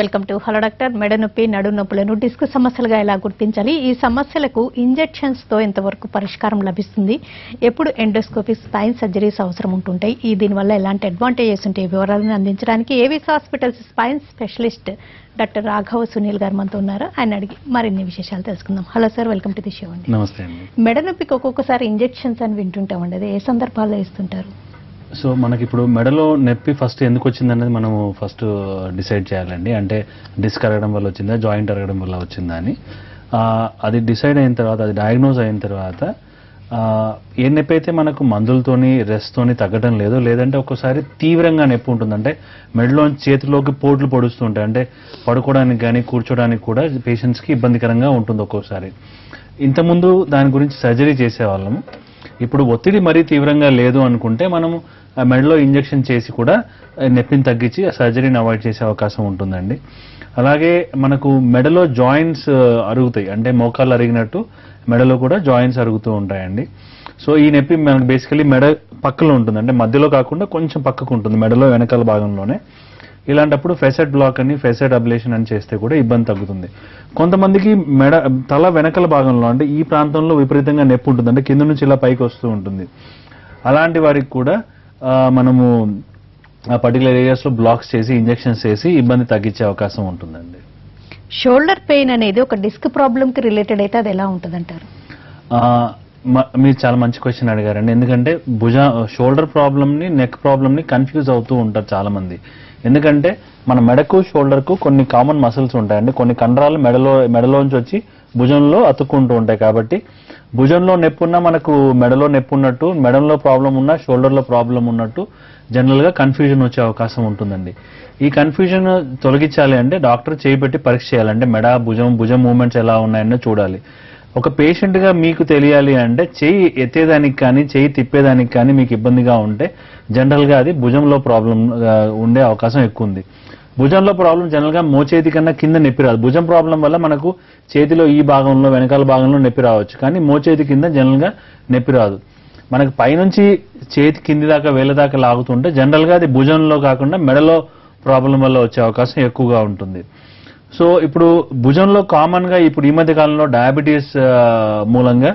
Welcome to hello doctor మెడనొప్పి నడునొప్పులను disc సమస్యలుగా ఎలా గుర్తించాలి ఈ సమస్యలకు ఇంజెక్షన్స్ తో ఎంతవరకు పరిష్కారం లభిస్తుంది ఎప్పుడు ఎండోస్కోపిక్ స్పైన్ సర్జరీస్ అవసరం ఉంటుంటాయి ఈ దీని వల్ల ఎలాంటి అడ్వాంటేజెస్ ఉంటాయి వివరాలను అందించడానికి Avis hospitals spine specialist doctor Raghava Sunil గారు మనతో ఉన్నారు ఆయన అడిగి మరిన్ని విశేషాలు తెలుసుకుందాం hello sir welcome to the show అండి నమస్తే అండి మెడనొప్పికి ఒక్కొక్కసారి ఇంజెక్షన్స్ అని వింటుంటామండి అది ఏ సందర్భాల్లో ఇస్తుంటారు సో మనకి ఇప్పుడు మెడలో నొప్పి ఫస్ట్ ఎందుకు వచ్చిందనేది మనము ఫస్ట్ డిసైడ్ చేయాలండి అంటే డిస్క్ అరగడం వల్ల వచ్చిందా జాయింట్ అరగడం వల్ల వచ్చిందా అని అది డిసైడ్ అయిన తర్వాత అది డయాగ్నోజ్ అయిన తర్వాత ఏ నొప్పి అయితే మనకు మందులతోని రెస్ట్తోని తగ్గడం లేదు లేదంటే ఒక్కోసారి తీవ్రంగా నొప్పి ఉంటుందంటే మెడలోని చేతిలోకి పోట్లు పొడుస్తూ ఉంటాయి అంటే పడుకోవడానికి కానీ కూర్చోడానికి కూడా పేషెంట్స్కి ఇబ్బందికరంగా ఉంటుంది ఒక్కోసారి ఇంతకుముందు దాని గురించి సర్జరీ చేసేవాళ్ళము ఇప్పుడు ఒత్తిడి మరీ తీవ్రంగా లేదు అనుకుంటే మనము మెడలో ఇంజెక్షన్ చేసి కూడా నొప్పిని తగ్గించి సర్జరీని అవాయిడ్ చేసే అవకాశం ఉంటుందండి అలాగే మనకు మెడలో జాయింట్స్ అరుగుతాయి అంటే మోకాళ్ళు అరిగినట్టు మెడలో కూడా జాయింట్స్ అరుగుతూ ఉంటాయండి సో ఈ నొప్పి మనకు బేసికలీ మెడ పక్కలో ఉంటుంది అంటే మధ్యలో కాకుండా కొంచెం పక్కకు ఉంటుంది మెడలో వెనకాల భాగంలోనే ఇలాంటప్పుడు ఫెసెట్ బ్లాక్ అని ఫెసెట్ అబ్లేషన్ అని చేస్తే కూడా ఇబ్బంది తగ్గుతుంది కొంతమందికి మెడ తల వెనకల భాగంలో అంటే ఈ ప్రాంతంలో విపరీతంగా నొప్పి ఉంటుంది అంటే కింద నుంచి ఇలా పైకి వస్తూ ఉంటుంది అలాంటి వారికి కూడా మనము ఆ పర్టికులర్ ఏరియాస్లో బ్లాక్స్ చేసి ఇంజెక్షన్స్ చేసి ఇబ్బంది తగ్గించే అవకాశం ఉంటుందండి షోల్డర్ పెయిన్ అనేది ఒక డిస్క్ ప్రాబ్లంకి రిలేటెడ్ అయితే అది ఎలా ఉంటుంది అంటారు మీరు చాలా మంచి క్వశ్చన్ అడిగారండి ఎందుకంటే షోల్డర్ ప్రాబ్లమ్ని నెక్ ప్రాబ్లమ్ని కన్ఫ్యూజ్ అవుతూ ఉంటారు చాలామంది ఎందుకంటే మన మెడకు షోల్డర్కు కొన్ని కామన్ మసిల్స్ ఉంటాయండి కొన్ని కండరాలు మెడలోంచి వచ్చి భుజంలో అతుక్కుంటూ ఉంటాయి కాబట్టి భుజంలో నొప్పి ఉన్నా మనకు మెడలో నొప్పి ఉన్నట్టు మెడలో ప్రాబ్లం ఉన్నా షోల్డర్లో ప్రాబ్లం ఉన్నట్టు జనరల్గా కన్ఫ్యూజన్ వచ్చే అవకాశం ఉంటుందండి ఈ కన్ఫ్యూజన్ తొలగించాలి అంటే డాక్టర్ చేయి పెట్టి పరీక్ష చేయాలంటే మెడ భుజం మూమెంట్స్ ఎలా ఉన్నాయని చూడాలి ఒక పేషెంట్గా మీకు తెలియాలి అంటే చేయి ఎత్తేదానికి కానీ చేయి తిప్పేదానికి కానీ మీకు ఇబ్బందిగా ఉంటే జనరల్గా అది భుజంలో ప్రాబ్లం ఉండే అవకాశం ఎక్కువ ఉంది భుజంలో ప్రాబ్లం జనరల్గా మోచేతి కన్నా కింద నొప్పి రాదు భుజం ప్రాబ్లం వల్ల మనకు చేతిలో ఈ భాగంలో వెనకాల భాగంలో నొప్పి రావచ్చు కానీ మోచేతి కింద జనరల్గా నొప్పి రాదు మనకు పైనుంచి చేతి కింది దాకా వేల దాకా లాగుతుంటే జనరల్గా అది భుజంలో కాకుండా మెడలో ప్రాబ్లం వల్ల వచ్చే అవకాశం ఎక్కువగా ఉంటుంది సో ఇప్పుడు భుజంలో కామన్గా ఇప్పుడు ఈ మధ్య కాలంలో డయాబెటీస్ మూలంగా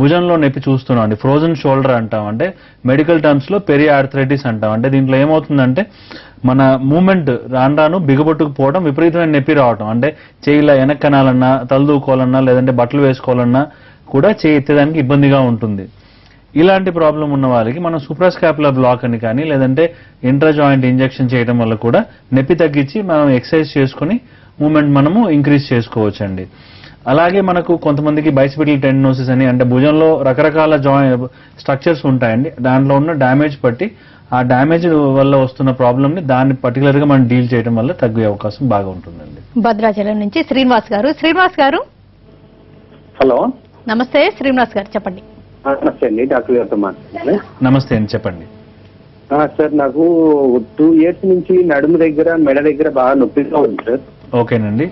భుజంలో నొప్పి చూస్తున్నాం అండి ఫ్రోజన్ షోల్డర్ అంటాం అంటే మెడికల్ టర్మ్స్లో పెరియార్థరైటిస్ అంటాం అంటే దీంట్లో ఏమవుతుందంటే మన మూమెంట్ రాను బిగబొట్టుకుపోవడం విపరీతమైన నొప్పి రావటం అంటే చేయిలా వెనక్కనాలన్నా తలదూకోవాలన్నా లేదంటే బట్టలు వేసుకోవాలన్నా కూడా చేయి ఎత్తేదానికి ఇబ్బందిగా ఉంటుంది ఇలాంటి ప్రాబ్లం ఉన్న వాళ్ళకి మనం సూప్రాస్కాపులర్ బ్లాక్ అని కానీ లేదంటే ఇంట్రా జాయింట్ ఇంజెక్షన్ చేయడం వల్ల కూడా నొప్పి తగ్గించి మనం ఎక్సర్సైజ్ చేసుకుని మూమెంట్ మనము ఇంక్రీజ్ చేసుకోవచ్చండి అలాగే మనకు కొంతమందికి బైసిపిటల్ టెండినోసిస్ అని అంటే భుజంలో రకరకాల స్ట్రక్చర్స్ ఉంటాయండి దాంట్లో ఉన్న డ్యామేజ్ బట్టి ఆ డ్యామేజ్ వల్ల వస్తున్న ప్రాబ్లమ్ని దాన్ని పర్టికులర్గా మనం డీల్ చేయడం వల్ల తగ్గే అవకాశం బాగా ఉంటుందండి భద్రాచలం నుంచి శ్రీనివాస్ గారు హలో నమస్తే శ్రీనివాస్ గారు చెప్పండి నమస్తే అండి డాక్టర్ గారితో మాట్లాడుతున్నాను నమస్తే అండి చెప్పండి సార్ నాకు 2 years నుంచి నడుము దగ్గర మెడ దగ్గర బాగా నొప్పిగా ఉంది సార్ ఓకేనండి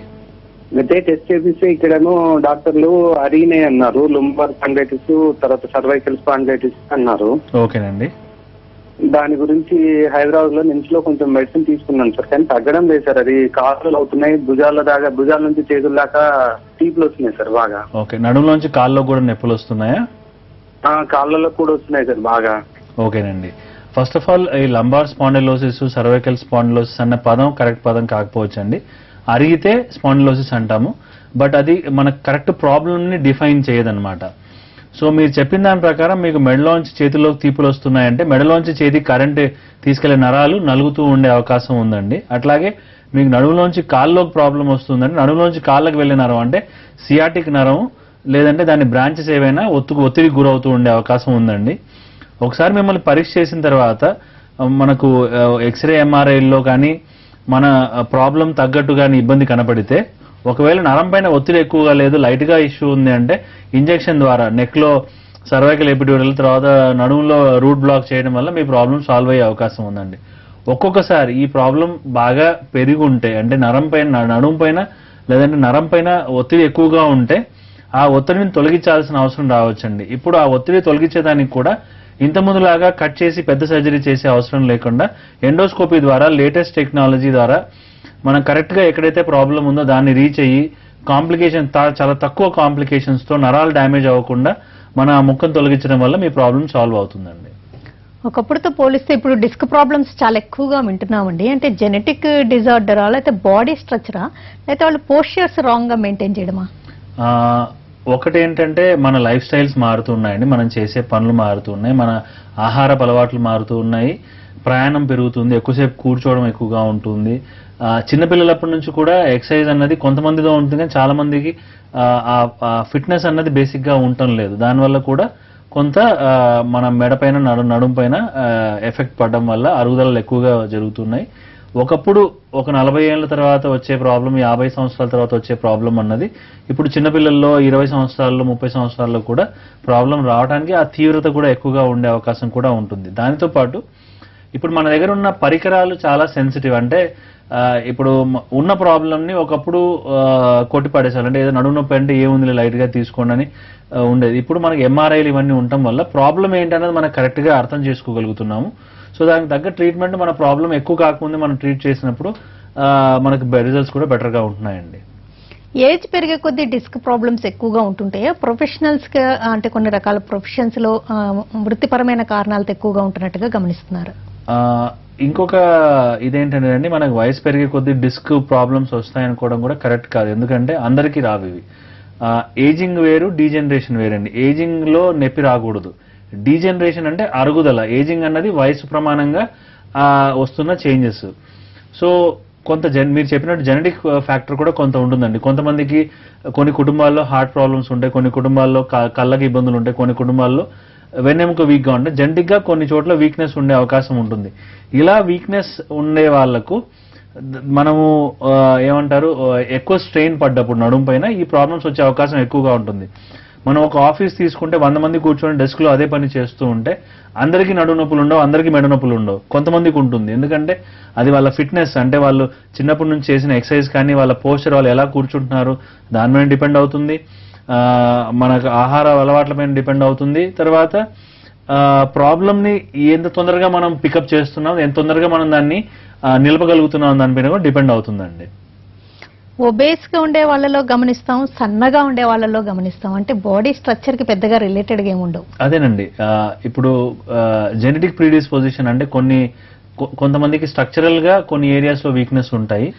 అయితే టెస్ట్ చేపిస్తే ఇక్కడేమో డాక్టర్లు అరిగినాయి అన్నారు లుంబార్ స్పాండిలైటిస్ తర్వాత సర్వైకల్ స్పాండిలైటిస్ అన్నారు ఓకేనండి దాని గురించి హైదరాబాద్ లో నుంచి కొంచెం మెడిసిన్ తీసుకున్నాను సార్ కానీ తగ్గడం లేదు సార్ అది కాళ్ళు అవుతున్నాయి భుజాల దాకా భుజాల నుంచి చేతుల దాకా తీపులు వస్తున్నాయి సార్ బాగా ఓకే నడుములోంచి కాళ్ళలో కూడా నొప్పులు వస్తున్నాయా కాళ్ళలో కూడా వస్తున్నాయి సార్ బాగా ఓకేనండి ఫస్ట్ ఆఫ్ ఆల్ ఈ లంబార్ స్పాండిలోసిస్ సర్వైకల్ స్పాండిలోసిస్ అన్న పదం కరెక్ట్ పదం కాకపోవచ్చు అండి అరిగితే స్పాండిలోసిస్ అంటాము బట్ అది మనకు కరెక్ట్ ప్రాబ్లమ్ని డిఫైన్ చేయదనమాట సో మీరు చెప్పిన దాని ప్రకారం మీకు మెడలోంచి చేతిలోకి తీపులు వస్తున్నాయంటే మెడలోంచి చేతికి కరెంట్ తీసుకెళ్లే నరాలు నలుగుతూ ఉండే అవకాశం ఉందండి అట్లాగే మీకు నడుములోంచి కాళ్ళలోకి ప్రాబ్లం వస్తుందండి నడుములోంచి కాళ్ళకి వెళ్ళే నరం అంటే సియాటిక్ నరం లేదంటే దాని బ్రాంచెస్ ఏవైనా ఒత్తిడికి గురవుతూ ఉండే అవకాశం ఉందండి ఒకసారి మిమ్మల్ని పరీక్ష చేసిన తర్వాత మనకు ఎక్స్రే ఎంఆర్ఐల్లో కానీ మన ప్రాబ్లం తగ్గట్టు కానీ ఇబ్బంది కనపడితే ఒకవేళ నరం పైన ఒత్తిడి ఎక్కువగా లేదు లైట్గా ఇష్యూ ఉంది అంటే ఇంజెక్షన్ ద్వారా నెక్లో సర్వైకల్ ఎపిడ్యూరల్ తర్వాత నడుములో రూట్ బ్లాక్ చేయడం వల్ల మీ ప్రాబ్లం సాల్వ్ అయ్యే అవకాశం ఉందండి ఒక్కొక్కసారి ఈ ప్రాబ్లం బాగా పెరిగి ఉంటే అంటే నడుము పైన లేదంటే నరం పైన ఒత్తిడి ఎక్కువగా ఉంటే ఆ ఒత్తిడిని తొలగించాల్సిన అవసరం రావచ్చండి ఇప్పుడు ఆ ఒత్తిడి తొలగించేదానికి కూడా ఇంతకుముందులాగా కట్ చేసి పెద్ద సర్జరీ చేసే అవసరం లేకుండా ఎండోస్కోపీ ద్వారా లేటెస్ట్ టెక్నాలజీ ద్వారా మనం కరెక్ట్ గా ఎక్కడైతే ప్రాబ్లం ఉందో దాన్ని రీచ్ అయ్యి కాంప్లికేషన్ చాలా తక్కువ కాంప్లికేషన్స్ తో నరాలు డ్యామేజ్ అవ్వకుండా మన ముక్కను తొలగించడం వల్ల మీ ప్రాబ్లం సాల్వ్ అవుతుందండి. ఒకప్పుడుతో పోలిస్తే ఇప్పుడు డిస్క్ ప్రాబ్లమ్స్ చాలా ఎక్కువగా వింటున్నామండి. అంటే జెనెటిక్ డిజార్డరా లేకపోతే బాడీ స్ట్రక్చరా లేకపోతే వాళ్ళు పోస్చర్స్ రాంగ్ గా మెయింటైన్ చేయడమా? ఒకటేంటంటే మన లైఫ్ స్టైల్స్ మారుతున్నాయండి, మనం చేసే పనులు మారుతున్నాయి, మన ఆహార అలవాట్లు మారుతూ ఉన్నాయి, ప్రయాణం పెరుగుతుంది, ఎక్కువసేపు కూర్చోవడం ఎక్కువగా ఉంటుంది. చిన్నపిల్లలప్పటి నుంచి కూడా ఎక్సర్సైజ్ అన్నది కొంతమందితో ఉంటుంది కానీ చాలా మందికి ఫిట్నెస్ అన్నది బేసిక్గా ఉండటం లేదు. దానివల్ల కూడా కొంత మన మెడపైన నడుం పైన ఎఫెక్ట్ పడడం వల్ల అరుగుదలలు ఎక్కువగా జరుగుతున్నాయి. ఒకప్పుడు ఒక 40 ఏళ్ల తర్వాత వచ్చే ప్రాబ్లం 50 సంవత్సరాల తర్వాత వచ్చే ప్రాబ్లం అన్నది ఇప్పుడు చిన్నపిల్లల్లో 20 సంవత్సరాల్లో 30 సంవత్సరాల్లో కూడా ప్రాబ్లం రావడానికి ఆ తీవ్రత కూడా ఎక్కువగా ఉండే అవకాశం కూడా ఉంటుంది. దానితో పాటు ఇప్పుడు మన దగ్గర ఉన్న పరికరాలు చాలా సెన్సిటివ్. అంటే ఇప్పుడు ఉన్న ప్రాబ్లంని ఒకప్పుడు కొట్టి పడేసాలి, అంటే ఏదో నడుము నొప్పి అంటే ఏముంది లైట్గా తీసుకోండి అని ఉండేది. ఇప్పుడు మనకి ఎంఆర్ఐలు ఇవన్నీ ఉండటం వల్ల ప్రాబ్లం ఏంటనేది మనం కరెక్ట్గా అర్థం చేసుకోగలుగుతున్నాము. సో దానికి తగ్గ ట్రీట్మెంట్ మన ప్రాబ్లం ఎక్కువ కాకముందే మనం ట్రీట్ చేసినప్పుడు మనకు రిజల్ట్స్ కూడా బెటర్గా ఉంటున్నాయండి. ఏజ్ పెరిగే కొద్దీ డిస్క్ ప్రాబ్లమ్స్ ఎక్కువగా ఉంటుంటాయా? ప్రొఫెషనల్స్గా అంటే కొన్ని రకాల ప్రొఫెషన్స్లో వృత్తిపరమైన కారణాలతో ఎక్కువగా ఉంటున్నట్టుగా గమనిస్తున్నారు. ఇంకొక ఇదేంటంటే అండి, మనకు వయసు పెరిగే కొద్దీ డిస్క్ ప్రాబ్లమ్స్ వస్తాయనుకోవడం కూడా కరెక్ట్ కాదు, ఎందుకంటే అందరికీ రావు ఇవి. ఏజింగ్ వేరు, డీజనరేషన్ వేరండి. ఏజింగ్లో నొప్పి రాకూడదు, డీజనరేషన్ అంటే అరుగుదల, ఏజింగ్ అన్నది వయసు ప్రమాణంగా వస్తున్న చేంజెస్. సో కొంత మీరు చెప్పినట్టు జెనెటిక్ ఫ్యాక్టర్ కూడా కొంత ఉంటుందండి. కొంతమందికి కొన్ని కుటుంబాల్లో హార్ట్ ప్రాబ్లమ్స్ ఉంటాయి, కొన్ని కుటుంబాల్లో కళ్ళకి ఇబ్బందులు ఉంటాయి, కొన్ని కుటుంబాల్లో వెన్నెముక వీక్గా ఉంటాయి. జెనెటిక్గా కొన్ని చోట్ల వీక్నెస్ ఉండే అవకాశం ఉంటుంది. ఇలా వీక్నెస్ ఉండే వాళ్లకు మనము ఏమంటారు, ఎక్కువ స్ట్రెయిన్ పడ్డప్పుడు నడుము పైన ఈ ప్రాబ్లమ్స్ వచ్చే అవకాశం ఎక్కువగా ఉంటుంది. మనం ఒక ఆఫీస్ తీసుకుంటే 100 మంది కూర్చొని డెస్క్లో అదే పని చేస్తూ ఉంటే అందరికీ నడుము నొప్పులు ఉండవు, అందరికీ మెడ నొప్పులు ఉండవు, కొంతమందికి ఉంటుంది. ఎందుకంటే అది వాళ్ళ ఫిట్నెస్, అంటే వాళ్ళు చిన్నప్పటి నుంచి చేసిన ఎక్సర్సైజ్ కానీ వాళ్ళ పోస్చర్, వాళ్ళు ఎలా కూర్చుంటున్నారు దాని మీద డిపెండ్ అవుతుంది, మనకు ఆహార అలవాట్లపైన డిపెండ్ అవుతుంది. తర్వాత ప్రాబ్లంని ఎంత తొందరగా మనం పికప్ చేస్తున్నాం, ఎంత తొందరగా మనం దాన్ని నిలపగలుగుతున్నాం దానిపైన కూడా డిపెండ్ అవుతుందండి. ఒబేస్గా ఉండే వాళ్ళలో గమనిస్తాం, సన్నగా ఉండే వాళ్ళలో గమనిస్తాం, అంటే బాడీ స్ట్రక్చర్కి పెద్దగా రిలేటెడ్గా ఏముండవు. అదేనండి, ఇప్పుడు జెనెటిక్ ప్రీడిస్పోజిషన్ అంటే కొంతమందికి స్ట్రక్చరల్గా కొన్ని ఏరియాస్లో వీక్నెస్ ఉంటాయి.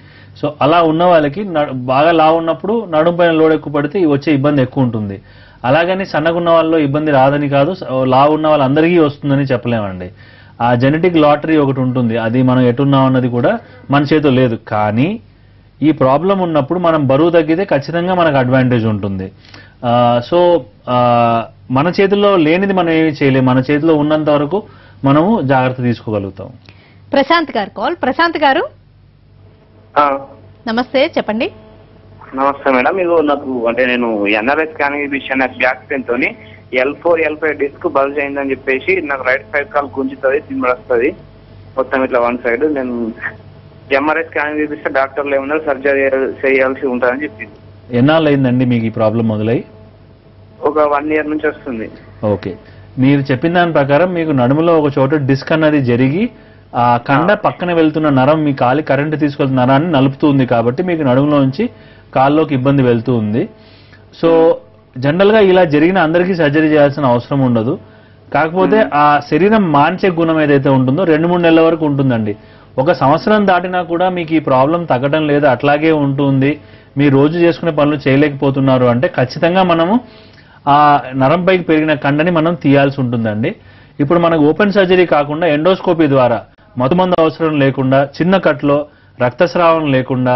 సో అలా ఉన్న వాళ్ళకి బాగా లావు ఉన్నప్పుడు నడుము పైన లోడ్ ఎక్కువ పడితే వచ్చే ఇబ్బంది ఎక్కువ ఉంటుంది. అలాగని సన్నగా ఉన్న వాళ్ళలో ఇబ్బంది రాదని కాదు, లావు ఉన్న వాళ్ళందరికీ వస్తుందని చెప్పలేమండి. ఆ జెనెటిక్ లాటరీ ఒకటి ఉంటుంది, అది మనం ఎటున్నాం అన్నది కూడా మన చేతిలో లేదు. కానీ ఈ ప్రాబ్లం ఉన్నప్పుడు మనం బరువు తగ్గితే ఖచ్చితంగా మనకు అడ్వాంటేజ్ ఉంటుంది. సో మన చేతిలో లేనిది మనం ఏమీ చేయలేము, మన చేతిలో ఉన్నంత వరకు మనము జాగ్రత్త తీసుకోగలుగుతాం. ప్రశాంత్ గారు కాల్. ప్రశాంత్ గారు నమస్తే, చెప్పండి. నమస్తే మేడం, ఇది నాకు అంటే నేను ఎన్ఆర్ఐ స్కానింగ్ విషయాన్ని బ్యాక్ పెయిన్ తోని L4, L5 డిస్క్ బల్జ్ అయిందని చెప్పేసి నాకు రైట్ సైడ్ కాల్ గుంజుతుంది, తిమ్మడి వస్తుంది మొత్తం ఇట్లా వన్ సైడ్. నేను ఎంఆర్ఐ స్కానింగ్ చూపిస్తే డాక్టర్లు ఏమన్నారు సర్జరీ చేయాల్సి ఉంటుందని చెప్పింది. ఎన్నాళ్ళు అయిందండి మీకు ఈ ప్రాబ్లం మొదలై? ఒక 1 year నుంచి వస్తుంది. ఓకే, మీరు చెప్పిన దాని ప్రకారం మీకు నడుములో ఒక చోట డిస్క్ అన్నది జరిగి ఆ కండ పక్కన వెళ్తున్న నరం మీ కాలి కరెంటు తీసుకెళ్తున్న నరాన్ని నలుపుతుంది, కాబట్టి మీకు నడుములో నుంచి కాళ్ళలోకి ఇబ్బంది వెళ్తూ ఉంది. సో జనరల్గా ఇలా జరిగిన అందరికీ సర్జరీ చేయాల్సిన అవసరం ఉండదు, కాకపోతే ఆ శరీరం మాన్సే గుణం ఏదైతే ఉంటుందో 2-3 నెలల వరకు ఉంటుందండి. 1 సంవత్సరం దాటినా కూడా మీకు ఈ ప్రాబ్లం తగ్గడం లేదు, అట్లాగే ఉంటుంది, మీ రోజు చేసుకునే పనులు చేయలేకపోతున్నారు అంటే ఖచ్చితంగా మనము ఆ నరం పైకి పెరిగిన కండని మనం తీయాల్సి ఉంటుందండి. ఇప్పుడు మనకు ఓపెన్ సర్జరీ కాకుండా ఎండోస్కోపీ ద్వారా మతుమందు అవసరం లేకుండా చిన్న కట్లో రక్తస్రావం లేకుండా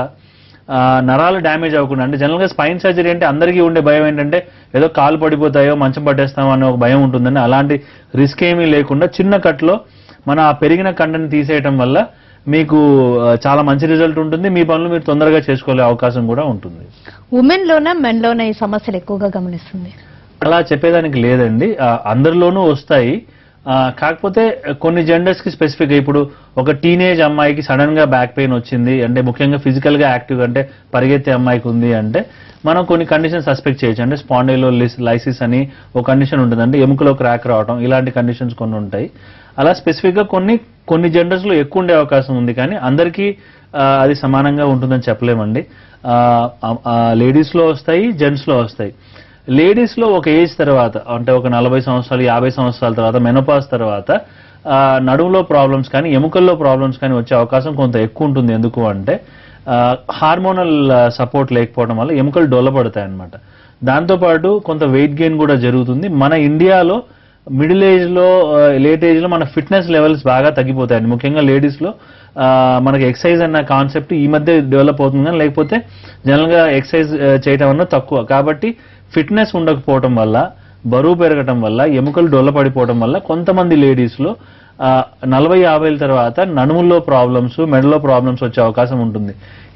నరాలు డ్యామేజ్ అవ్వకుండా, అంటే జనరల్గా స్పైన్ సర్జరీ అంటే అందరికీ ఉండే భయం ఏంటంటే ఏదో కాలు పడిపోతాయో మంచం పట్టేస్తామో అనే ఒక భయం ఉంటుందని, అలాంటి రిస్క్ ఏమీ లేకుండా చిన్న కట్లో మనం ఆ పెరిగిన కండని తీసేయటం వల్ల మీకు చాలా మంచి రిజల్ట్ ఉంటుంది, మీ పనులు మీరు తొందరగా చేసుకోలే అవకాశం కూడా ఉంటుంది. ఉమెన్ లోనా మెన్ లోనా ఈ సమస్యలు ఎక్కువగా గమనిస్తుంది? అలా చెప్పేదానికి లేదండి, అందరిలోనూ వస్తాయి. కాకపోతే కొన్ని జెండర్స్కి స్పెసిఫిక్గా ఇప్పుడు ఒక టీనేజ్ అమ్మాయికి సడన్గా బ్యాక్ పెయిన్ వచ్చింది అంటే, ముఖ్యంగా ఫిజికల్గా యాక్టివ్గా అంటే పరిగెత్తే అమ్మాయికి ఉంది అంటే మనం కొన్ని కండిషన్ సస్పెక్ట్ చేయొచ్చు. అంటే స్పాండైలోలైసిస్ అని ఒక కండిషన్ ఉంటుంది, అంటే ఎముకలో క్రాక్ రావడం, ఇలాంటి కండిషన్స్ కొన్ని ఉంటాయి. అలా స్పెసిఫిక్గా కొన్ని జెండర్స్లో ఎక్కువ ఉండే అవకాశం ఉంది, కానీ అందరికీ అది సమానంగా ఉంటుందని చెప్పలేమండి. లేడీస్లో వస్తాయి, జెంట్స్లో వస్తాయి. లేడీస్లో ఒక ఏజ్ తర్వాత అంటే ఒక 40 సంవత్సరాలు 50 సంవత్సరాల తర్వాత మెనోపాజ్ తర్వాత నడుములో ప్రాబ్లమ్స్ కానీ ఎముకల్లో ప్రాబ్లమ్స్ కానీ వచ్చే అవకాశం కొంత ఎక్కువ ఉంటుంది. ఎందుకు అంటే హార్మోనల్ సపోర్ట్ లేకపోవడం వల్ల ఎముకలు డొల్లబడతాయి అన్నమాట. దాంతోపాటు కొంత వెయిట్ గెయిన్ కూడా జరుగుతుంది. మన ఇండియాలో మిడిల్ ఏజ్లో లేట్ ఏజ్లో మన ఫిట్నెస్ లెవెల్స్ బాగా తగ్గిపోతాయండి. ముఖ్యంగా లేడీస్లో మనకి ఎక్సర్సైజ్ అన్న కాన్సెప్ట్ ఈ మధ్య డెవలప్ అవుతుంది కానీ లేకపోతే జనరల్గా ఎక్సర్సైజ్ చేయడం అన్న తక్కువ. కాబట్టి ఫిట్నెస్ ఉండకపోవడం వల్ల, బరువు పెరగటం వల్ల, ఎముకలు డొల్లపడిపోవడం వల్ల కొంతమంది లేడీస్లో 40-50 తర్వాత నడుముల్లో ప్రాబ్లమ్స్, మెడలో ప్రాబ్లమ్స్ వచ్చే అవకాశం ఉంటుంది.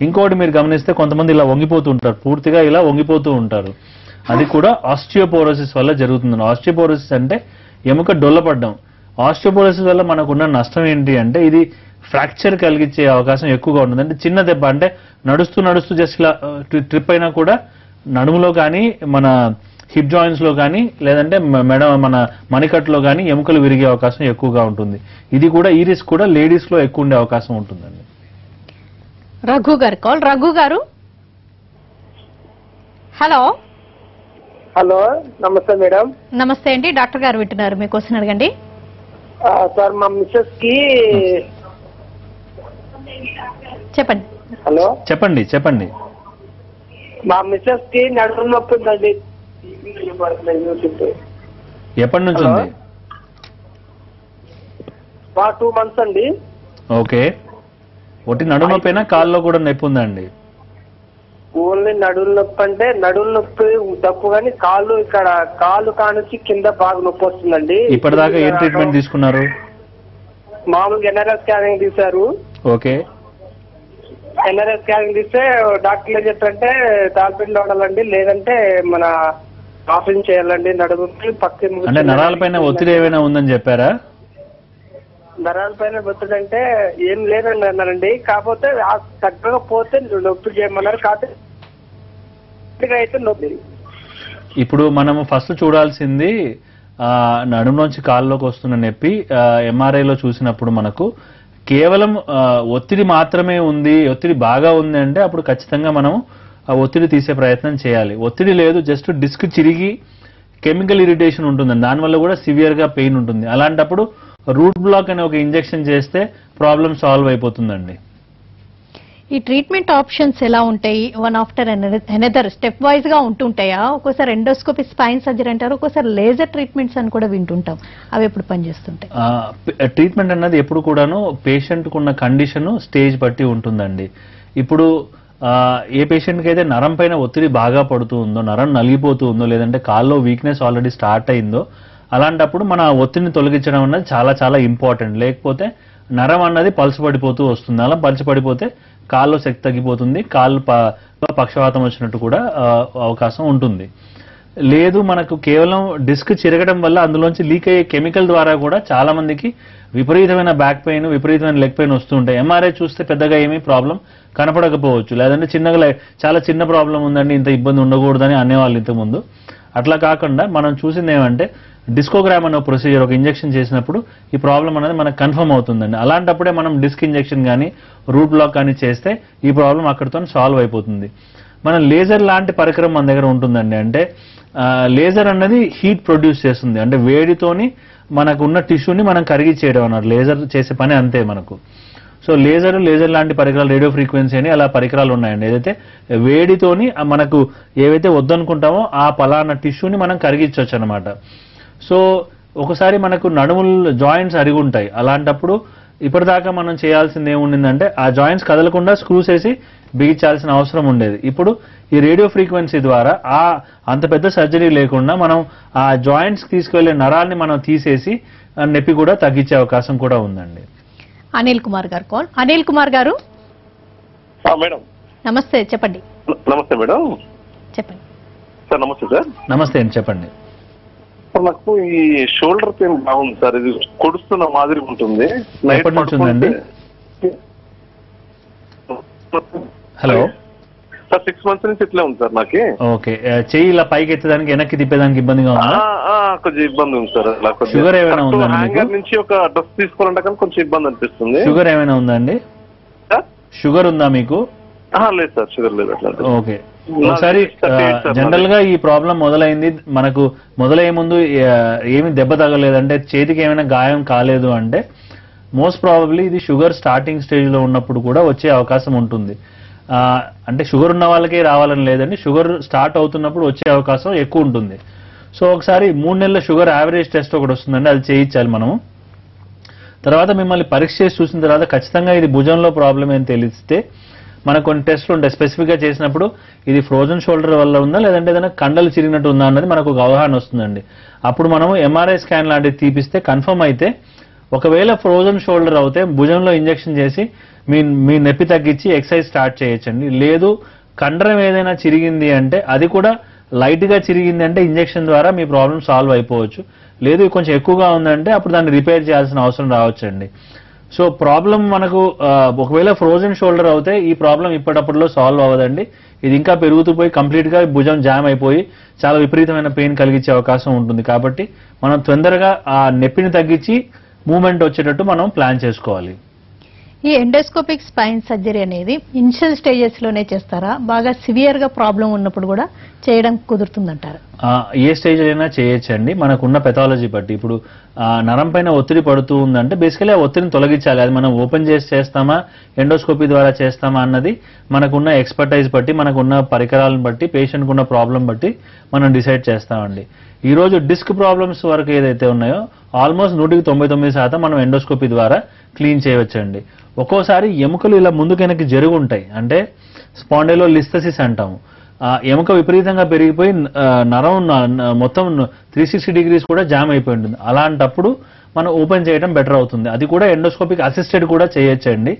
ఇంకోటి మీరు గమనిస్తే కొంతమంది ఇలా వంగిపోతూ ఉంటారు, పూర్తిగా ఇలా వంగిపోతూ ఉంటారు. అది కూడా ఆస్టియోపోరోసిస్ వల్ల జరుగుతుంది. ఆస్టియోపోరోసిస్ అంటే ఎముక డొల్లపడ్డం. ఆస్టియోపోరోసిస్ వల్ల మనకున్న నష్టం ఏంటి అంటే ఇది ఫ్రాక్చర్ కలిగించే అవకాశం ఎక్కువగా ఉంటుంది. అంటే చిన్న దెబ్బ అంటే నడుస్తూ నడుస్తూ జస్ట్ ఇలా ట్రిప్ అయినా కూడా నడుములో కానీ మన హిప్ జాయింట్స్లో కానీ లేదంటే మెడ మన మణికట్టులో కానీ ఎముకలు విరిగే అవకాశం ఎక్కువగా ఉంటుంది. ఇది కూడా ఈ రిస్క్ కూడా లేడీస్లో ఎక్కువ ఉండే అవకాశం ఉంటుందండి. రఘు గారు కాల్. రఘు గారు హలో. హలో నమస్తే మేడం. నమస్తే అండి. డాక్టర్ గారు వింటున్నారు, మీ క్వశ్చన్ అడగండి. సార్ మా మిస్సెస్ కి చెప్పండి. హలో చెప్పండి చెప్పండి. మా మిస్సెస్ కి నడుము నొప్పి ఉందండి. ఎప్పటి నుంచి ఉంది? 2 months అండి. ఓకే. ఒకటి నడుము నొప్పినా కాళ్ళలో కూడా నొప్పి ఉందండి? ఓన్లీ నడులు నొప్పి. అంటే నడులు నొప్పి తప్పు కానీ కాళ్ళు ఇక్కడ కాళ్ళు కానుంచి కింద బాగా నొప్పి వస్తుందండి. ఇప్పటిదాకా ఏం ట్రీట్మెంట్ తీసుకున్నారు? మామూలుగా ఎన్ఆర్ఎస్ స్కానింగ్ తీశారు. ఓకే. ఎన్ఆర్ఎస్ స్కానింగ్ తీస్తే డాక్టర్ ఏం చెప్పారంటే తాల్పిండి వాడాలండి, లేదంటే మన ఆపరేషన్ చేయాలండి నడుము పక్క. అంటే నరాలపైన ఒత్తిడి ఏమైనా ఉందని చెప్పారా? నరాలపైన ఒత్తిడి అంటే ఏం లేదండి అన్నారండి. కాకపోతే తగ్గకపోతే నొప్పి చేయమన్నారు. కాకపోతే నొప్పి ఇప్పుడు మనము ఫస్ట్ చూడాల్సింది నడుము నుంచి కాళ్ళలోకి వస్తున్న నొప్పి ఎంఆర్ఐలో చూసినప్పుడు మనకు కేవలం ఒత్తిడి మాత్రమే ఉంది, ఒత్తిడి బాగా ఉంది అంటే అప్పుడు ఖచ్చితంగా మనం ఆ ఒత్తిడి తీసే ప్రయత్నం చేయాలి. ఒత్తిడి లేదు, జస్ట్ డిస్క్ చిరిగి కెమికల్ ఇరిటేషన్ ఉంటుందండి, దానివల్ల కూడా సివియర్గా పెయిన్ ఉంటుంది. అలాంటప్పుడు రూట్ బ్లాక్ అనే ఒక ఇంజెక్షన్ చేస్తే ప్రాబ్లం సాల్వ్ అయిపోతుందండి. ఈ ట్రీట్మెంట్ ఆప్షన్స్ ఎలా ఉంటాయి? One after another step wise గా ఉంటుంటాయా? ఒక్కోసారి ఎండోస్కోపీ స్పైన్ సర్జరీ అంటారు, ఒక్కోసారి లేజర్ ట్రీట్మెంట్స్ అని కూడా వింటుంటాం. అవి ఎప్పుడు పనిచేస్తుంటాయి? ట్రీట్మెంట్ అన్నది ఎప్పుడు కూడాను పేషెంట్కు ఉన్న కండిషన్ స్టేజ్ బట్టి ఉంటుందండి. ఇప్పుడు ఏ పేషెంట్కి అయితే నరం పైన ఒత్తిడి బాగా పడుతూ ఉందో, నరం నలిగిపోతూ ఉందో, లేదంటే కాల్లో వీక్నెస్ ఆల్రెడీ స్టార్ట్ అయిందో, అలాంటప్పుడు మన ఒత్తిడిని తొలగించడం అన్నది చాలా చాలా ఇంపార్టెంట్. లేకపోతే నరం అన్నది పలచబడిపోతూ వస్తుంది. అలా పలచబడిపోతే కాల్లో శక్తి తగ్గిపోతుంది, కాళ్ళు పక్షవాతం వచ్చినట్టు కూడా అవకాశం ఉంటుంది. లేదు మనకు కేవలం డిస్క్ చిరగడం వల్ల అందులోంచి లీక్ అయ్యే కెమికల్ ద్వారా కూడా చాలామందికి విపరీతమైన బ్యాక్ పెయిన్, విపరీతమైన లెగ్ పెయిన్ వస్తూ ఉంటాయి. ఎంఆర్ఐ చూస్తే పెద్దగా ఏమీ ప్రాబ్లం కనపడకపోవచ్చు, లేదంటే చిన్నగా చాలా చిన్న ప్రాబ్లం ఉందండి, ఇంత ఇబ్బంది ఉండకూడదని అనేవాళ్ళు ఇంతకుముందు. అట్లా కాకుండా మనం చూసింది ఏమంటే డిస్కోగ్రామ్ అనే ప్రొసీజర్ ఒక ఇంజెక్షన్ చేసినప్పుడు ఈ ప్రాబ్లం అనేది మనకు కన్ఫర్మ్ అవుతుందండి. అలాంటప్పుడే మనం డిస్క్ ఇంజెక్షన్ కానీ రూట్ బ్లాక్ కానీ చేస్తే ఈ ప్రాబ్లం అక్కడితో సాల్వ్ అయిపోతుంది. మన లేజర్ లాంటి పరికరం మన దగ్గర ఉంటుందండి. అంటే లేజర్ అన్నది హీట్ ప్రొడ్యూస్ చేస్తుంది, అంటే వేడితోని మనకు ఉన్న టిష్యూని మనం కరిగిచ్చేయడం అన్నారు. లేజర్ చేసే పని అంతే మనకు. సో లేజర్ లాంటి పరికరాలు, రేడియో ఫ్రీక్వెన్సీ అని అలా పరికరాలు ఉన్నాయండి. ఏదైతే వేడితోని మనకు ఏవైతే వద్దనుకుంటామో ఆ పలానా టిష్యూని మనం కరిగించవచ్చు అనమాట. సో ఒకసారి మనకు నడుముల జాయింట్స్ అరిగి ఉంటాయి. అలాంటప్పుడు ఇప్పటిదాకా మనం చేయాల్సింది ఏముండిందంటే ఆ జాయింట్స్ కదలకుండా స్క్రూస్ వేసి బిగించాల్సిన అవసరం ఉండేది. ఇప్పుడు ఈ రేడియో ఫ్రీక్వెన్సీ ద్వారా ఆ అంత పెద్ద సర్జరీ లేకుండా మనం ఆ జాయింట్స్కి తీసుకువెళ్ళే నరాల్ని మనం తీసేసి నొప్పి కూడా తగ్గించే అవకాశం కూడా ఉందండి. అనిల్ కుమార్ గారు కాల్. అనిల్ కుమార్ గారు మేడం నమస్తే. చెప్పండి. నమస్తే మేడం. చెప్పండి సార్. నమస్తే సార్. నమస్తే అండి. చెప్పండి. నాకు ఈ షోల్డర్ పెయిన్ బాగుంది సార్, ఇది కొడుస్తున్న మాదిరి ఉంటుంది. Hello sir. 6 months నుంచి ఇట్లా ఉంది సార్ నాకు. ఓకే. చెయ్యి ఇలా పైకి ఎత్తడానికి వెనక్కి తిప్పేదానికి ఇబ్బందిగా ఉందా? కొంచెం ఇబ్బంది ఉంది సార్. షుగర్ ఏమైనా ఉందా? హ్యాంగర్ నుంచి ఒక డ్రెస్ తీసుకోవాలంటే కొంచెం ఇబ్బంది అనిపిస్తుంది. షుగర్ ఏమైనా ఉందా అండి? షుగర్ ఉందా మీకు? లేదు సార్, షుగర్ లేదు. ఓకే, ఒకసారి జనరల్ గా ఈ ప్రాబ్లం మొదలైంది మనకు, మొదలయ్యే ముందు ఏమి దెబ్బ తగలేదంటే, చేతికి ఏమైనా గాయం కాలేదు అంటే మోస్ట్ ప్రాబబ్లీ ఇది షుగర్ స్టార్టింగ్ స్టేజ్ లో ఉన్నప్పుడు కూడా వచ్చే అవకాశం ఉంటుంది. అంటే షుగర్ ఉన్న వాళ్ళకే రావాలని లేదండి, షుగర్ స్టార్ట్ అవుతున్నప్పుడు వచ్చే అవకాశం ఎక్కువ ఉంటుంది. సో ఒకసారి 3 నెలల షుగర్ యావరేజ్ టెస్ట్ ఒకటి వస్తుందండి, అది చేయించాలి మనము. తర్వాత మిమ్మల్ని పరీక్ష చేసి చూసిన తర్వాత ఖచ్చితంగా ఇది భుజంలో ప్రాబ్లం అని తెలిస్తే మనకు కొన్ని టెస్ట్లు ఉంటాయి. స్పెసిఫిక్గా చేసినప్పుడు ఇది ఫ్రోజన్ షోల్డర్ వల్ల ఉందా లేదంటే ఏదైనా కండలు చిరిగినట్టు ఉందా అన్నది మనకు ఒక అవగాహన వస్తుందండి. అప్పుడు మనం ఎంఆర్ఐ స్కాన్ లాంటివి తీపిస్తే కన్ఫర్మ్ అయితే, ఒకవేళ ఫ్రోజన్ షోల్డర్ అవుతే భుజంలో ఇంజెక్షన్ చేసి మీ నొప్పి తగ్గించి ఎక్సర్సైజ్ స్టార్ట్ చేయొచ్చండి. లేదు కండరం ఏదైనా చిరిగింది అంటే, అది కూడా లైట్గా చిరిగింది అంటే ఇంజెక్షన్ ద్వారా మీ ప్రాబ్లం సాల్వ్ అయిపోవచ్చు. లేదు కొంచెం ఎక్కువగా ఉందంటే అప్పుడు దాన్ని రిపేర్ చేయాల్సిన అవసరం రావచ్చండి. సో ప్రాబ్లం మనకు ఒకవేళ ఫ్రోజన్ షోల్డర్ అవుతే ఈ ప్రాబ్లం ఇప్పటికప్పుడులో సాల్వ్ అవ్వదండి. ఇది ఇంకా పెరుగుతూ పోయి కంప్లీట్గా భుజం జామ్ అయిపోయి చాలా విపరీతమైన పెయిన్ కలిగించే అవకాశం ఉంటుంది. కాబట్టి మనం తొందరగా ఆ నొప్పిని తగ్గించి మూమెంట్ వచ్చేటట్టు మనం ప్లాన్ చేసుకోవాలి. ఈ ఎండోస్కోపిక్ స్పైన్ సర్జరీ అనేది ఇనిషియల్ స్టేజెస్ లోనే చేస్తారా? బాగా సివియర్ గా ప్రాబ్లం ఉన్నప్పుడు కూడా చేయడం కుదురుతుందంటారు? ఏ స్టేజ్ అయినా చేయొచ్చండి, మనకున్న పెథాలజీ బట్టి. ఇప్పుడు నరం పైన ఒత్తిడి పడుతూ ఉందంటే బేసికలీ ఆ ఒత్తిడిని తొలగించాలి. అది మనం ఓపెన్ చేసి చేస్తామా, ఎండోస్కోపీ ద్వారా చేస్తామా అన్నది మనకున్న ఎక్స్పర్టైజ్ బట్టి, మనకున్న పరికరాలను బట్టి, పేషెంట్కు ఉన్న ప్రాబ్లం బట్టి మనం డిసైడ్ చేస్తామండి. ఈరోజు డిస్క్ ప్రాబ్లమ్స్ వరకు ఏదైతే ఉన్నాయో ఆల్మోస్ట్ 100% మనం ఎండోస్కోపీ ద్వారా క్లీన్ చేయవచ్చండి. ఒక్కోసారి ఎముకలు ఇలా ముందుకు వెనక్కి జరుగుంటాయి, అంటే స్పాండైలో లిస్థసిస్ అంటాము. ఎముక విపరీతంగా పెరిగిపోయి నరం మొత్తం 360 degrees కూడా జామ్ అయిపోయి ఉంటుంది. అలాంటప్పుడు మనం ఓపెన్ చేయడం బెటర్ అవుతుంది. అది కూడా ఎండోస్కోపిక్ అసిస్టెడ్ కూడా చేయొచ్చండి.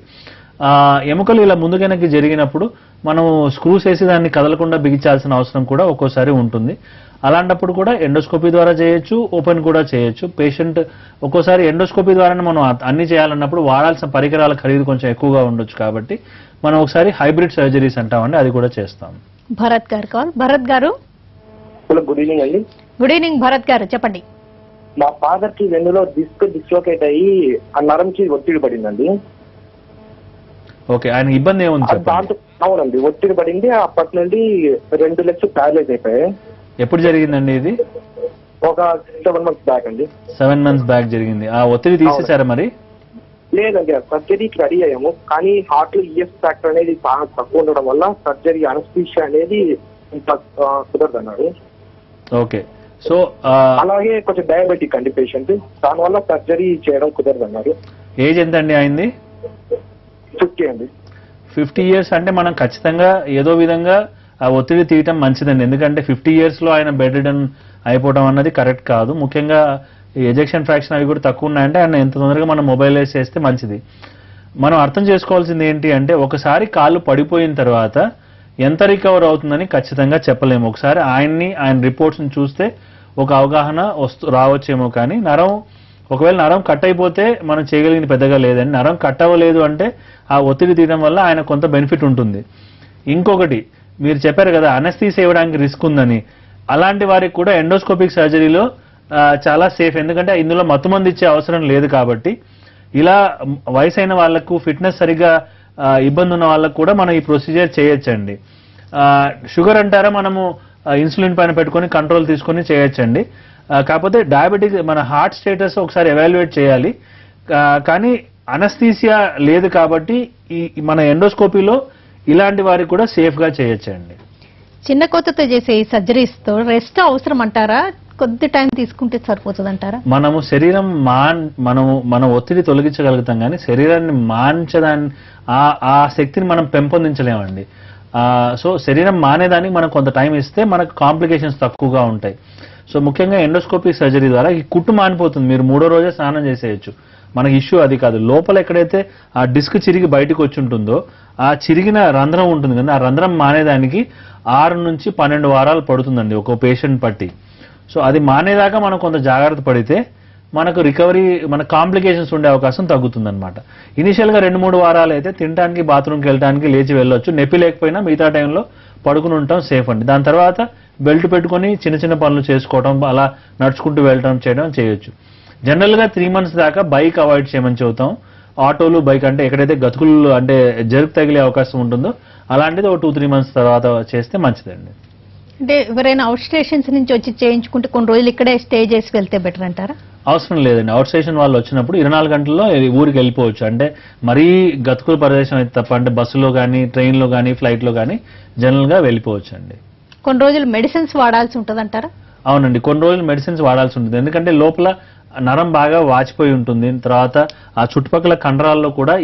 ఎముకలు ఇలా ముందుకు వెనక్కి జరిగినప్పుడు మనం స్క్రూస్ వేసి దాన్ని కదలకుండా బిగించాల్సిన అవసరం కూడా ఒక్కోసారి ఉంటుంది. అలాంటప్పుడు కూడా ఎండోస్కోపీ ద్వారా చేయొచ్చు, ఓపెన్ కూడా చేయొచ్చు. పేషెంట్ ఒక్కోసారి ఎండోస్కోపీ ద్వారానే మనం అన్ని చేయాలన్నప్పుడు వాడాల్సిన పరికరాల ఖరీదు కొంచెం ఎక్కువగా ఉండొచ్చు. కాబట్టి మనం ఒకసారి హైబ్రిడ్ సర్జరీస్ అంటామండి, అది కూడా చేస్తాం. భరత్ గారు కాల్. భరత్ గారు గుడ్ ఈవినింగ్ అండి. గుడ్ ఈవినింగ్ భరత్ గారు, చెప్పండి. మా ఫాదర్ కి వెన్నులో డిస్క్ డిస్లోకేట్ అయ్యి ఆ నరంకి ఒత్తిడి పడిందండి. ఓకే, ఆయన ఇబ్బంది ఏముంది? అవునండి, ఒత్తిడి పడింది. అప్పటి నుండి 2 legs ప్యారలైజ్ అయిపోయాయి. ఎప్పుడు జరిగిందండి ఇది? ఒక 7 months బ్యాక్ అండి. 7 months బ్యాక్ జరిగింది. ఆ ఒత్తిడి తీసేసారా మరి? లేదండి, సర్జరీకి రెడీ అయ్యాము కానీ హార్ట్ లో ఈఎస్ ఫ్యాక్టర్ అనేది బాగా తక్కువ ఉండడం వల్ల సర్జరీ అనస్థీషియా అనేది కుదరదన్నాడు. ఓకే, సో అలాగే కొంచెం డయాబెటిక్ అండి పేషెంట్, దానివల్ల సర్జరీ చేయడం కుదరదన్నారు. ఏజ్ ఎంత అండి అయింది? 50 అండి. 50 years అంటే మనం ఖచ్చితంగా ఏదో విధంగా ఆ ఒత్తిడి తీయటం మంచిదండి. ఎందుకంటే 50 years ఆయన బెడ్ రిడన్ అయిపోవడం అన్నది కరెక్ట్ కాదు. ముఖ్యంగా ఎజెక్షన్ ఫ్రాక్షన్ అవి కూడా తక్కువ ఉన్నాయంటే ఆయన ఎంత తొందరగా మనం మొబైలైజ్ చేస్తే మంచిది. మనం అర్థం చేసుకోవాల్సింది ఏంటి అంటే, ఒకసారి కాళ్ళు పడిపోయిన తర్వాత ఎంత రికవర్ అవుతుందని ఖచ్చితంగా చెప్పలేము. ఒకసారి ఆయన రిపోర్ట్స్ని చూస్తే ఒక అవగాహన రావచ్చేమో. కానీ నరం ఒకవేళ నరం కట్ అయిపోతే మనం చేయగలిగిన పెద్దగా లేదండి. నరం కట్ అవ్వలేదు అంటే ఆ ఒత్తిడి తీయడం వల్ల ఆయన కొంత బెనిఫిట్ ఉంటుంది. ఇంకొకటి, మీరు చెప్పారు కదా అనస్థీషియా ఇవ్వడానికి రిస్క్ ఉందని, అలాంటి వారికి కూడా ఎండోస్కోపిక్ సర్జరీలో చాలా సేఫ్. ఎందుకంటే ఇందులో మత్తుమందు ఇచ్చే అవసరం లేదు. కాబట్టి ఇలా వయసైన వాళ్లకు, ఫిట్నెస్ సరిగా ఇబ్బంది ఉన్న వాళ్ళకు కూడా మనం ఈ ప్రొసీజర్ చేయొచ్చండి. షుగర్ అంటారా మనము ఇన్సులిన్ పైన పెట్టుకొని కంట్రోల్ తీసుకొని చేయొచ్చండి. కాకపోతే డయాబెటిక్ మన హార్ట్ స్టేటస్ ఒకసారి ఎవాల్యుయేట్ చేయాలి. కానీ అనస్థీషియా లేదు కాబట్టి ఈ మన ఎండోస్కోపీలో ఇలాంటి వారికి కూడా సేఫ్ గా చేయొచ్చండి. చిన్న కొత్తతో చేసే ఈ సర్జరీస్ తో రెస్ట్ అవసరం అంటారా? కొద్ది టైం తీసుకుంటే సరిపోతుంది అంటారా? మనము శరీరం మనం ఒత్తిడి తొలగించగలుగుతాం కానీ శరీరాన్ని మాన్చడాన్ని ఆ శక్తిని మనం పెంపొందించలేమండి. సో శరీరం మానేదానికి మనం కొంత టైం ఇస్తే మనకు కాంప్లికేషన్స్ తక్కువగా ఉంటాయి. సో ముఖ్యంగా ఎండోస్కోపిక్ సర్జరీ ద్వారా ఈ కుట్టు మానిపోతుంది, మీరు 3వ రోజే స్నానం చేసేయచ్చు. మనకి ఇష్యూ అది కాదు. లోపల ఎక్కడైతే ఆ డిస్క్ చిరిగి బయటకు వచ్చి ఉంటుందో ఆ చిరిగిన రంధ్రం ఉంటుంది కదా, ఆ రంధ్రం మానేదానికి 6 నుంచి 12 వారాలు పడుతుందండి ఒక పేషెంట్ పట్టి. సో అది మానేదాకా మనం కొంత జాగ్రత్త పడితే మనకు రికవరీ, మన కాంప్లికేషన్స్ ఉండే అవకాశం తగ్గుతుందనమాట. ఇనిషియల్గా 2-3 వారాలు అయితే తినడానికి, బాత్రూమ్కి వెళ్ళడానికి, లేచి వెళ్ళొచ్చు. నొప్పి లేకపోయినా మిగతా టైంలో పడుకుని ఉండటం సేఫ్ అండి. దాని తర్వాత బెల్ట్ పెట్టుకొని చిన్న చిన్న పనులు చేసుకోవడం, అలా నడుచుకుంటూ వెళ్ళడం చేయడం చేయొచ్చు. జనరల్గా 3 months దాకా బైక్ అవాయిడ్ చేయమని చెబుతాం. ఆటోలు బైక్ అంటే ఎక్కడైతే గతుకులు అంటే జర్క్ తగిలే అవకాశం ఉంటుందో అలాంటిది ఒక 2-3 మంత్స్ తర్వాత చేస్తే మంచిదండి. అంటే ఎవరైనా అవుట్ స్టేషన్స్ నుంచి వచ్చి చేయించుకుంటే కొన్ని రోజులు ఇక్కడే స్టే చేసి వెళ్తే బెటర్ అంటారా? అవసరం లేదండి. అవుట్ స్టేషన్ వాళ్ళు వచ్చినప్పుడు 24 గంటల్లో ఊరికి వెళ్ళిపోవచ్చు. అంటే మరీ గతుకుల ప్రదేశం అయితే తప్ప, అంటే బస్సులో కానీ ట్రైన్లో కానీ ఫ్లైట్లో కానీ జనరల్గా వెళ్ళిపోవచ్చు అండి. కొన్ని రోజులు మెడిసిన్స్ వాడాల్సి ఉంటుంది అంటారా? అవునండి, కొన్ని రోజులు మెడిసిన్స్ వాడాల్సి ఉంటుంది. ఎందుకంటే లోపల నరం బాగా వాచిపోయి ఉంటుంది. తర్వాత ఆ చుట్టుపక్కల కండరాల్లో కూడా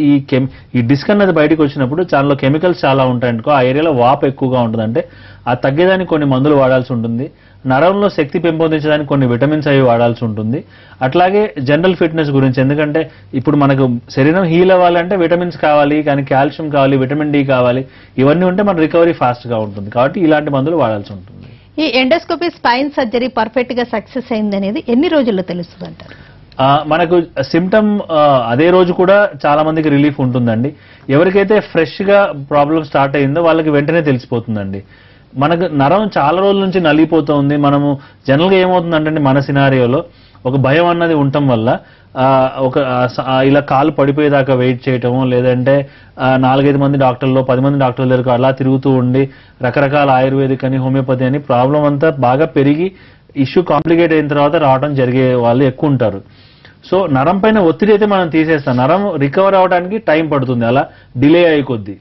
ఈ డిస్క్ అన్నది బయటకు వచ్చినప్పుడు దానిలో కెమికల్స్ చాలా ఉంటాయనుకో, ఆ ఏరియాలో వాపు ఎక్కువగా ఉంటుంది. అంటే ఆ తగ్గేదానికి కొన్ని మందులు వాడాల్సి ఉంటుంది. నరంలో శక్తి పెంపొందించడానికి కొన్ని విటమిన్స్ అవి వాడాల్సి ఉంటుంది. అట్లాగే జనరల్ ఫిట్నెస్ గురించి, ఎందుకంటే ఇప్పుడు మనకు శరీరం హీల్ అవ్వాలంటే విటమిన్స్ కావాలి, కానీ కాల్షియం కావాలి, విటమిన్ డి కావాలి, ఇవన్నీ ఉంటే మన రికవరీ ఫాస్ట్గా ఉంటుంది. కాబట్టి ఇలాంటి మందులు వాడాల్సి ఉంటుంది. ఈ ఎండోస్కోపీ స్పైన్ సర్జరీ పర్ఫెక్ట్ గా సక్సెస్ అయింది అనేది ఎన్ని రోజుల్లో తెలుస్తుంది అంటారు? మనకు సిమ్టమ్ అదే రోజు కూడా చాలా మందికి రిలీఫ్ ఉంటుందండి. ఎవరికైతే ఫ్రెష్ గా ప్రాబ్లం స్టార్ట్ అయిందో వాళ్ళకి వెంటనే తెలిసిపోతుందండి. మనకు నరం చాలా రోజుల నుంచి నలిగిపోతుంది. మనము జనరల్గా ఏమవుతుందంటే మన సినారియోలో ఒక భయం అన్నది ఉండటం వల్ల ఒక ఇలా కాలు పడిపోయేదాకా వెయిట్ చేయటం, లేదంటే 4-5 మంది డాక్టర్లు 10 మంది డాక్టర్ల దగ్గర అలా తిరుగుతూ ఉండి రకరకాల ఆయుర్వేదిక్ అని హోమియోపతి అని ప్రాబ్లం అంతా బాగా పెరిగి ఇష్యూ కాంప్లికేట్ అయిన తర్వాత రావడం జరిగే వాళ్ళు ఎక్కువ ఉంటారు. సో నరం పైన ఒత్తిడి అయితే మనం తీసేస్తాం, నరం రికవర్ అవ్వడానికి టైం పడుతుంది. అలా డిలే అయ్యి కొద్దీ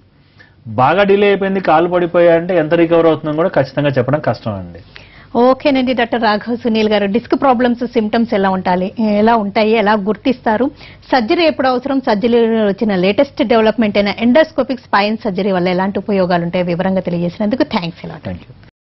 బాగా డిలే అయిపోయింది, కాలు పడిపోయాయంటే ఎంత రికవర్ అవుతుందని కూడా ఖచ్చితంగా చెప్పడం కష్టం అండి. ఓకేనండి, డాక్టర్ రాఘవ సునీల్ గారు, డిస్క్ ప్రాబ్లమ్స్ సిమ్టమ్స్ ఎలా ఉంటాయి, ఎలా గుర్తిస్తారు, సర్జరీ ఎప్పుడు అవసరం, సర్జరీలో వచ్చిన లేటెస్ట్ డెవలప్మెంట్ అయిన ఎండోస్కోపిక్ స్పైన్ సర్జరీ వల్ల ఎలాంటి ఉపయోగాలు ఉంటాయో వివరంగా తెలియజేసినందుకు థ్యాంక్స్.